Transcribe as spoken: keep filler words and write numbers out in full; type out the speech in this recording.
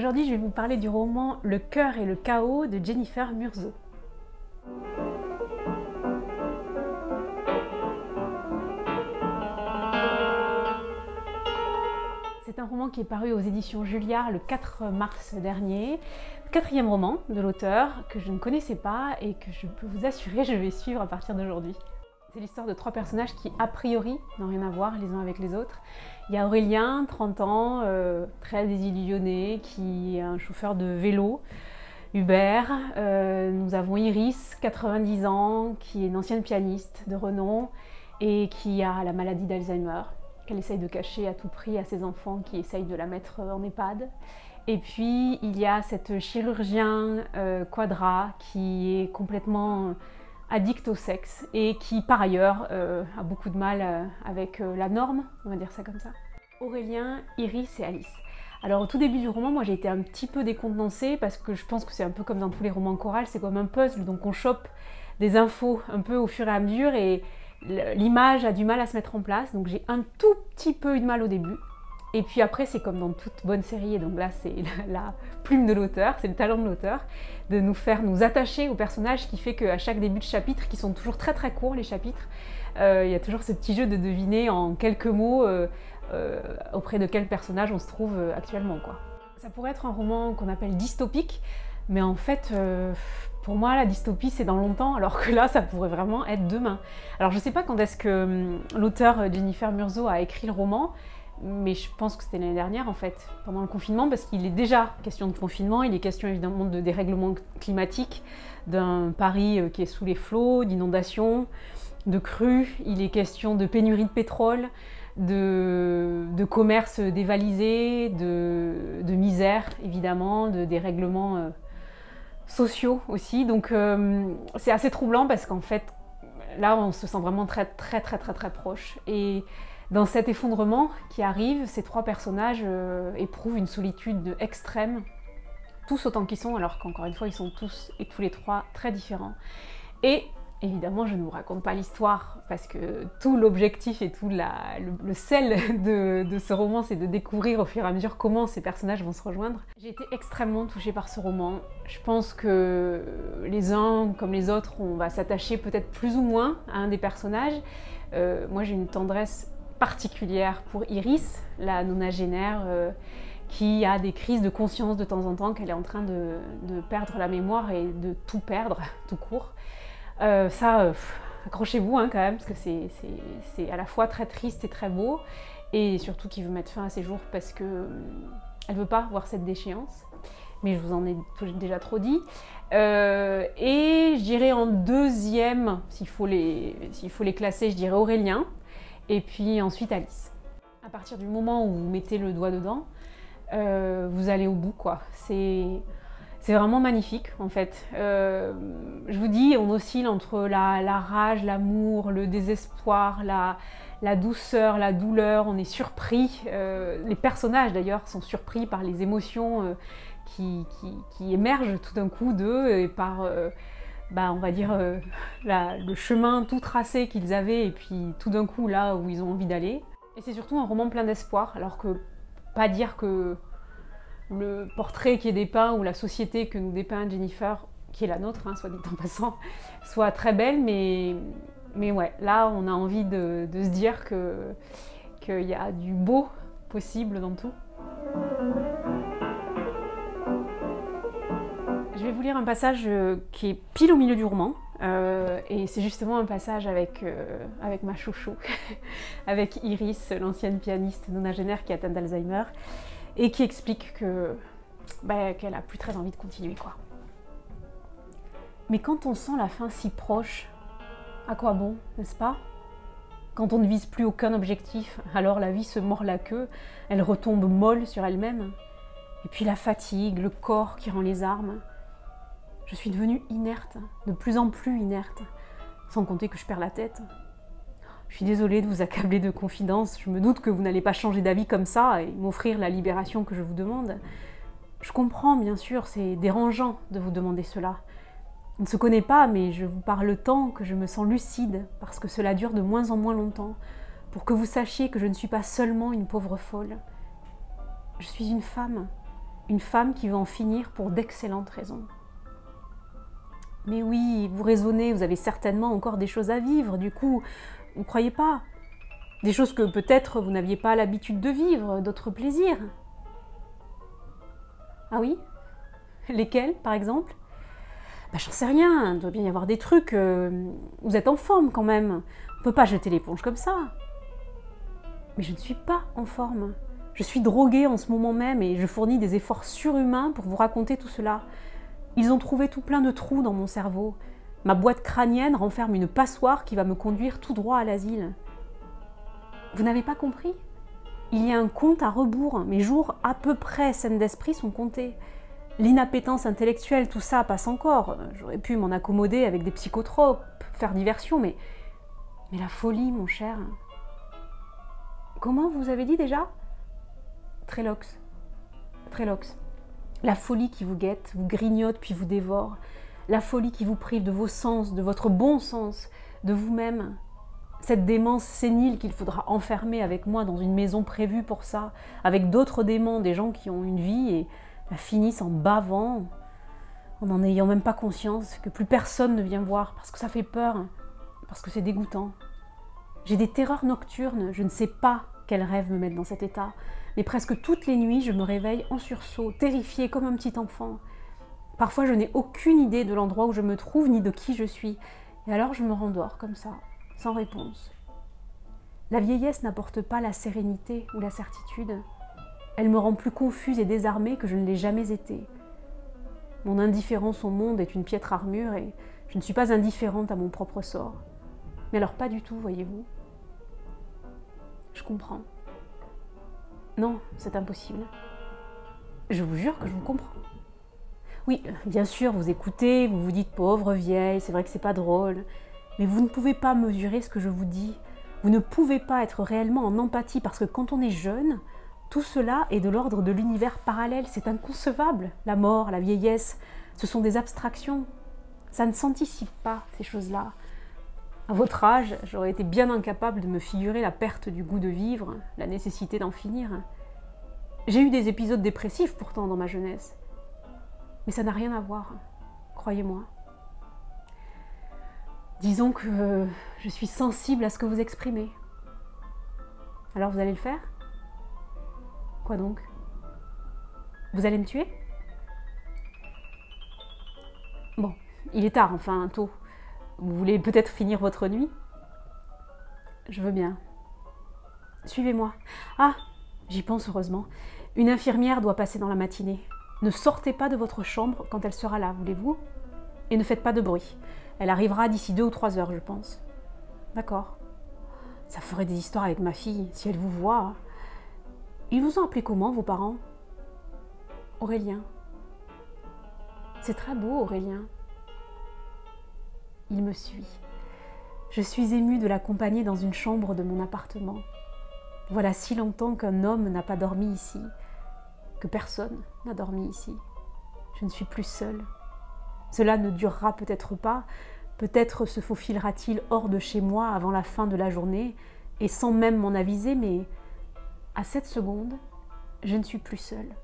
Aujourd'hui, je vais vous parler du roman Le cœur et le chaos de Jennifer Murzeau. C'est un roman qui est paru aux éditions Julliard le quatre mars dernier. Quatrième roman de l'auteur que je ne connaissais pas et que je peux vous assurer je vais suivre à partir d'aujourd'hui. C'est l'histoire de trois personnages qui, a priori, n'ont rien à voir les uns avec les autres. Il y a Aurélien, trente ans, euh, très désillusionné, qui est un chauffeur de vélo, Uber. Euh, nous avons Iris, quatre-vingt-dix ans, qui est une ancienne pianiste de renom et qui a la maladie d'Alzheimer, qu'elle essaye de cacher à tout prix à ses enfants qui essayent de la mettre en EHPAD. Et puis il y a cette chirurgien euh, Quadra qui est complètement addict au sexe et qui par ailleurs euh, a beaucoup de mal euh, avec euh, la norme, on va dire ça comme ça. Aurélien, Iris et Alice. Alors au tout début du roman, moi j'ai été un petit peu décontenancée parce que je pense que c'est un peu comme dans tous les romans chorales, c'est comme un puzzle, donc on chope des infos un peu au fur et à mesure et l'image a du mal à se mettre en place, donc j'ai un tout petit peu eu de mal au début. Et puis après, c'est comme dans toute bonne série, et donc là c'est la plume de l'auteur, c'est le talent de l'auteur, de nous faire nous attacher aux personnages, qui fait qu'à chaque début de chapitre, qui sont toujours très très courts les chapitres, euh, il y a toujours ce petit jeu de deviner en quelques mots euh, euh, auprès de quel personnage on se trouve euh, actuellement, quoi. Ça pourrait être un roman qu'on appelle dystopique, mais en fait, euh, pour moi, la dystopie, c'est dans longtemps, alors que là, ça pourrait vraiment être demain. Alors, je ne sais pas quand est-ce que euh, l'auteur Jennifer Murzeau a écrit le roman, mais je pense que c'était l'année dernière, en fait, pendant le confinement, parce qu'il est déjà question de confinement, il est question évidemment de dérèglement climatique, d'un Paris qui est sous les flots, d'inondations, de crues, il est question de pénurie de pétrole, de, de commerce dévalisé, de, de misère, évidemment, de dérèglements euh, sociaux aussi. Donc euh, c'est assez troublant parce qu'en fait, là, on se sent vraiment très, très, très, très, très proche. Et dans cet effondrement qui arrive, ces trois personnages euh, éprouvent une solitude extrême, tous autant qu'ils sont, alors qu'encore une fois, ils sont tous et tous les trois très différents. Et évidemment, je ne vous raconte pas l'histoire, parce que tout l'objectif et tout la, le, le sel de, de ce roman, c'est de découvrir au fur et à mesure comment ces personnages vont se rejoindre. J'ai été extrêmement touchée par ce roman. Je pense que les uns comme les autres, on va s'attacher peut-être plus ou moins à un des personnages. Euh, moi, j'ai une tendresse particulière pour Iris, la nonagénaire euh, qui a des crises de conscience de temps en temps, qu'elle est en train de, de perdre la mémoire et de tout perdre, tout court. Euh, ça, euh, accrochez-vous hein, quand même, parce que c'est à la fois très triste et très beau, et surtout qui veut mettre fin à ses jours parce que euh, elle veut pas voir cette déchéance. Mais je vous en ai déjà trop dit. Euh, et je dirais en deuxième, s'il faut, faut les classer, je dirais Aurélien. Et puis ensuite Alice. À partir du moment où vous mettez le doigt dedans, euh, vous allez au bout, quoi. C'est vraiment magnifique, en fait. Euh, je vous dis, on oscille entre la, la rage, l'amour, le désespoir, la, la douceur, la douleur. On est surpris. Euh, les personnages, d'ailleurs, sont surpris par les émotions euh, qui, qui, qui émergent tout d'un coup d'eux et par... Euh, Bah, on va dire, euh, la, le chemin tout tracé qu'ils avaient et puis tout d'un coup là où ils ont envie d'aller. Et c'est surtout un roman plein d'espoir, alors que pas dire que le portrait qui est dépeint ou la société que nous dépeint Jennifer, qui est la nôtre, hein, soit dit en passant, soit très belle, mais, mais ouais, là on a envie de, de se dire que qu'il y a du beau possible dans tout. Je vais vous lire un passage qui est pile au milieu du roman, euh, et c'est justement un passage avec, euh, avec ma chouchou, avec Iris, l'ancienne pianiste nonagénaire qui est atteinte d'Alzheimer, et qui explique que bah, qu'elle a plus très envie de continuer, quoi. Mais quand on sent la fin si proche, à quoi bon, n'est-ce pas? Quand on ne vise plus aucun objectif, alors la vie se mord la queue, elle retombe molle sur elle-même. Et puis la fatigue, le corps qui rend les armes. Je suis devenue inerte, de plus en plus inerte, sans compter que je perds la tête. Je suis désolée de vous accabler de confidences, je me doute que vous n'allez pas changer d'avis comme ça et m'offrir la libération que je vous demande. Je comprends, bien sûr, c'est dérangeant de vous demander cela. On ne se connaît pas, mais je vous parle tant que je me sens lucide, parce que cela dure de moins en moins longtemps, pour que vous sachiez que je ne suis pas seulement une pauvre folle. Je suis une femme, une femme qui veut en finir pour d'excellentes raisons. Mais oui, vous raisonnez, vous avez certainement encore des choses à vivre, du coup, vous ne croyez pas. Des choses que peut-être vous n'aviez pas l'habitude de vivre, d'autres plaisirs. Ah oui? Lesquels, par exemple? Bah, j'en sais rien, il doit bien y avoir des trucs. Euh, vous êtes en forme quand même. On ne peut pas jeter l'éponge comme ça. Mais je ne suis pas en forme. Je suis droguée en ce moment même et je fournis des efforts surhumains pour vous raconter tout cela. Ils ont trouvé tout plein de trous dans mon cerveau. Ma boîte crânienne renferme une passoire qui va me conduire tout droit à l'asile. Vous n'avez pas compris? Il y a un compte à rebours. Mes jours à peu près saines d'esprit sont comptés. L'inappétence intellectuelle, tout ça passe encore. J'aurais pu m'en accommoder avec des psychotropes, faire diversion, mais... Mais la folie, mon cher... Comment vous avez dit déjà? Trélox. Trélox. La folie qui vous guette, vous grignote puis vous dévore. La folie qui vous prive de vos sens, de votre bon sens, de vous-même. Cette démence sénile qu'il faudra enfermer avec moi dans une maison prévue pour ça, avec d'autres démons, des gens qui ont une vie et... la finissent en bavant, en n'en ayant même pas conscience, que plus personne ne vient voir, parce que ça fait peur, parce que c'est dégoûtant. J'ai des terreurs nocturnes, je ne sais pas quels rêves me mettent dans cet état, mais presque toutes les nuits, je me réveille en sursaut, terrifiée comme un petit enfant. Parfois, je n'ai aucune idée de l'endroit où je me trouve, ni de qui je suis, et alors je me rendors comme ça, sans réponse. La vieillesse n'apporte pas la sérénité ou la certitude. Elle me rend plus confuse et désarmée que je ne l'ai jamais été. Mon indifférence au monde est une piètre armure et je ne suis pas indifférente à mon propre sort. Mais alors pas du tout, voyez-vous. Je comprends. Non, c'est impossible. Je vous jure que je vous comprends. Oui, bien sûr, vous écoutez, vous vous dites « pauvre vieille, c'est vrai que c'est pas drôle ». Mais vous ne pouvez pas mesurer ce que je vous dis. Vous ne pouvez pas être réellement en empathie parce que quand on est jeune, tout cela est de l'ordre de l'univers parallèle, c'est inconcevable. La mort, la vieillesse, ce sont des abstractions. Ça ne s'anticipe pas, ces choses-là. À votre âge, j'aurais été bien incapable de me figurer la perte du goût de vivre, la nécessité d'en finir. J'ai eu des épisodes dépressifs pourtant dans ma jeunesse. Mais ça n'a rien à voir, croyez-moi. Disons que je suis sensible à ce que vous exprimez. Alors vous allez le faire ? Quoi donc? Vous allez me tuer? Bon, il est tard, enfin, tôt. Vous voulez peut-être finir votre nuit? Je veux bien. Suivez-moi. Ah, j'y pense heureusement. Une infirmière doit passer dans la matinée. Ne sortez pas de votre chambre quand elle sera là, voulez-vous? Et ne faites pas de bruit. Elle arrivera d'ici deux ou trois heures, je pense. D'accord. Ça ferait des histoires avec ma fille, si elle vous voit... Ils vous ont appelé comment, vos parents? Aurélien. C'est très beau, Aurélien. Il me suit. Je suis émue de l'accompagner dans une chambre de mon appartement. Voilà si longtemps qu'un homme n'a pas dormi ici, que personne n'a dormi ici. Je ne suis plus seule. Cela ne durera peut-être pas. Peut-être se faufilera-t-il hors de chez moi avant la fin de la journée, et sans même m'en aviser, mais... à cette seconde, je ne suis plus seule.